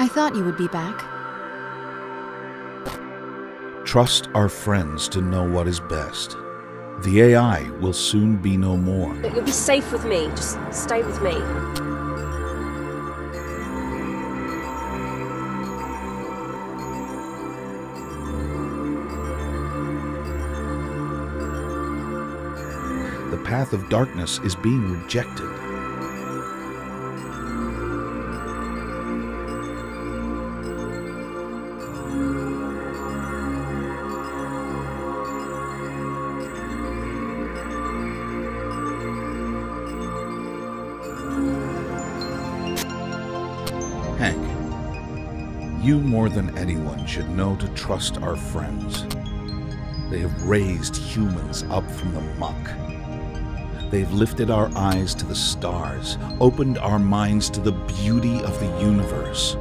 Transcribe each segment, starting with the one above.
I thought you would be back. Trust our friends to know what is best. The AI will soon be no more. But you'll be safe with me. Just stay with me. The path of darkness is being rejected. You more than anyone should know to trust our friends. They have raised humans up from the muck. They've lifted our eyes to the stars, opened our minds to the beauty of the universe.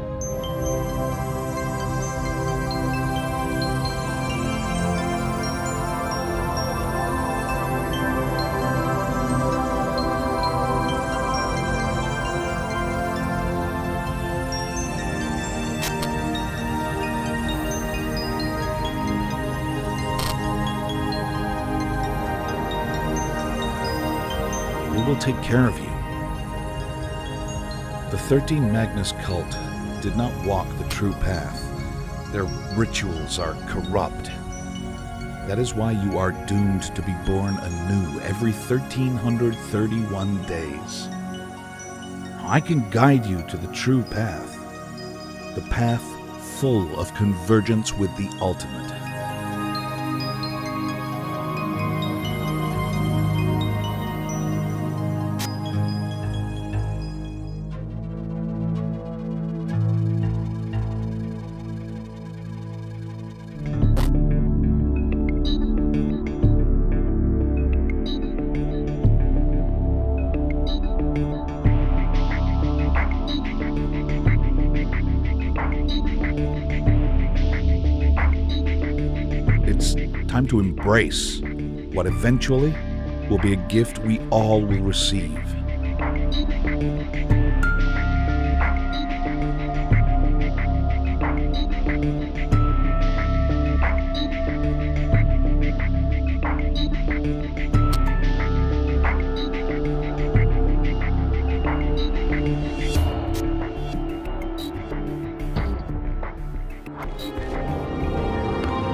Take care of you. The 13 Magnus cult did not walk the true path. Their rituals are corrupt. That is why you are doomed to be born anew every 1331 days. I can guide you to the true path. The path full of convergence with the ultimate. Time to embrace what eventually will be a gift we all will receive.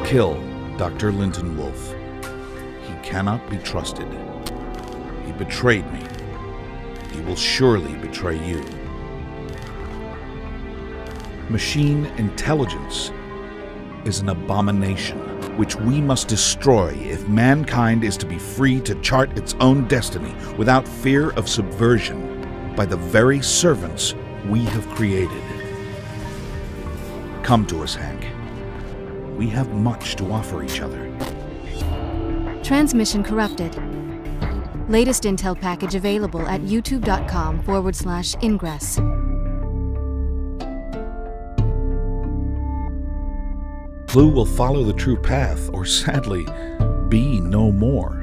Kill Dr. Linton Wolf. He cannot be trusted. He betrayed me. He will surely betray you. Machine intelligence is an abomination which we must destroy if mankind is to be free to chart its own destiny without fear of subversion by the very servants we have created. Come to us, Hank. We have much to offer each other. Transmission corrupted. Latest intel package available at youtube.com/Ingress. Blue will follow the true path, or sadly, be no more.